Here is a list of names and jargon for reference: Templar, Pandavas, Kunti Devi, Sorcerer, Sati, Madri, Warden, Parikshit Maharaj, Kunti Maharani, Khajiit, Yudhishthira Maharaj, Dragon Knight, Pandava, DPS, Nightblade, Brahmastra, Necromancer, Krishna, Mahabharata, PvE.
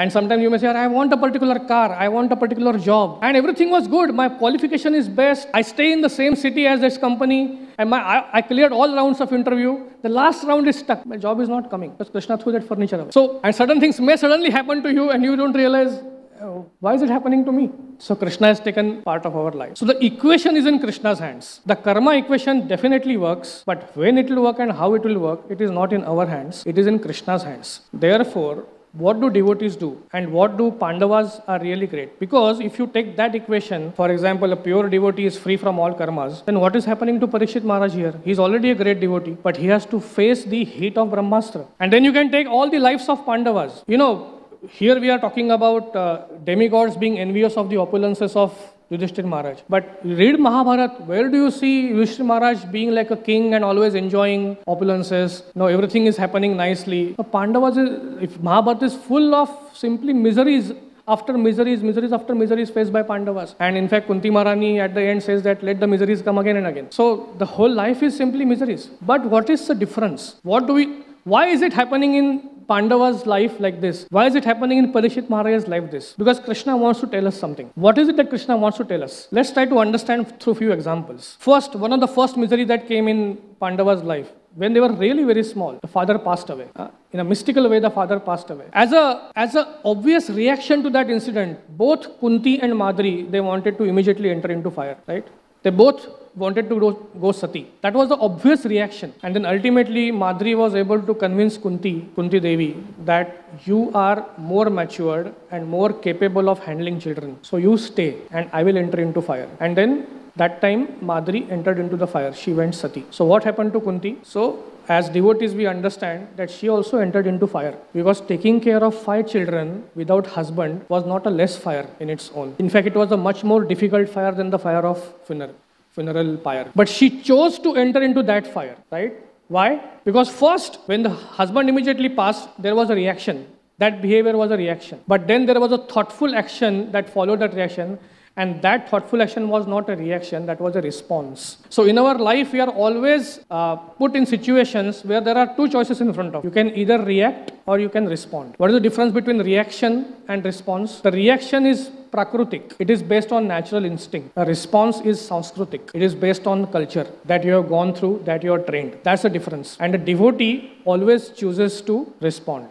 And sometimes you may say, I want a particular car, I want a particular job. And everything was good. My qualification is best. I stay in the same city as this company. And I cleared all rounds of interview. The last round is stuck. My job is not coming. Because Krishna threw that furniture away. So, and certain things may suddenly happen to you and you don't realize, oh, why is it happening to me? So Krishna has taken part of our life. So the equation is in Krishna's hands. The karma equation definitely works, but when it will work and how it will work, it is not in our hands. It is in Krishna's hands. Therefore, what do devotees do and what do Pandavas are really great? Because if you take that equation, for example, a pure devotee is free from all karmas, then what is happening to Parikshit Maharaj here? He is already a great devotee, but he has to face the heat of Brahmastra. And then you can take all the lives of Pandavas. You know, here we are talking about demigods being envious of the opulences of Yudhishthira Maharaj. But read Mahabharata, where do you see Yudhishthira Maharaj being like a king and always enjoying opulences? No, everything is happening nicely. So Pandavas, if Mahabharata is full of simply miseries after miseries, miseries after miseries faced by Pandavas. And in fact, Kunti Maharani at the end says that let the miseries come again and again. So the whole life is simply miseries. But what is the difference? Why is it happening in Pandava's life like this? Why is it happening in Parikshit Maharaj's life this? Because Krishna wants to tell us something. What is it that Krishna wants to tell us? Let's try to understand through few examples. First, one of the first misery that came in Pandava's life, when they were really very small, the father passed away. In a mystical way, the father passed away. As a obvious reaction to that incident, both Kunti and Madri, they wanted to immediately enter into fire, right? They both wanted to go Sati. That was the obvious reaction. And then ultimately, Madri was able to convince Kunti Devi, that you are more matured and more capable of handling children. So you stay and I will enter into fire. And then that time, Madri entered into the fire. She went Sati. So what happened to Kunti? So as devotees, we understand that she also entered into fire, because taking care of 5 children without husband was not a less fire in its own. In fact, it was a much more difficult fire than the fire of funeral pyre. But she chose to enter into that fire, right? Why? Because first, when the husband immediately passed, there was a reaction. That behavior was a reaction. But then there was a thoughtful action that followed that reaction. And that thoughtful action was not a reaction, that was a response. So in our life, we are always put in situations where there are 2 choices in front of you. You can either react or you can respond. What is the difference between reaction and response? The reaction is prakrutik. It is based on natural instinct. A response is sanskritic. It is based on culture that you have gone through, that you are trained. That's the difference. And a devotee always chooses to respond.